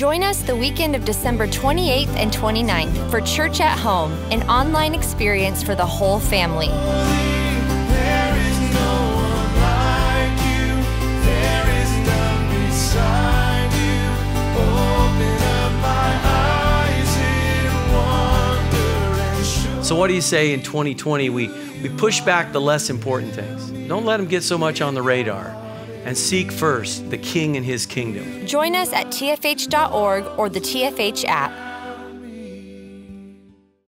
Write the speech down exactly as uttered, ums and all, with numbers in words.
Join us the weekend of December twenty-eighth and twenty-ninth for Church at Home, an online experience for the whole family. There is no one like you. There is none beside you. Open up my eyes in wonder and show. So what do you say in twenty twenty? We, we push back the less important things. Don't let them get so much on the radar. And seek first the King and His kingdom. Join us at T F H dot org or the T F H app.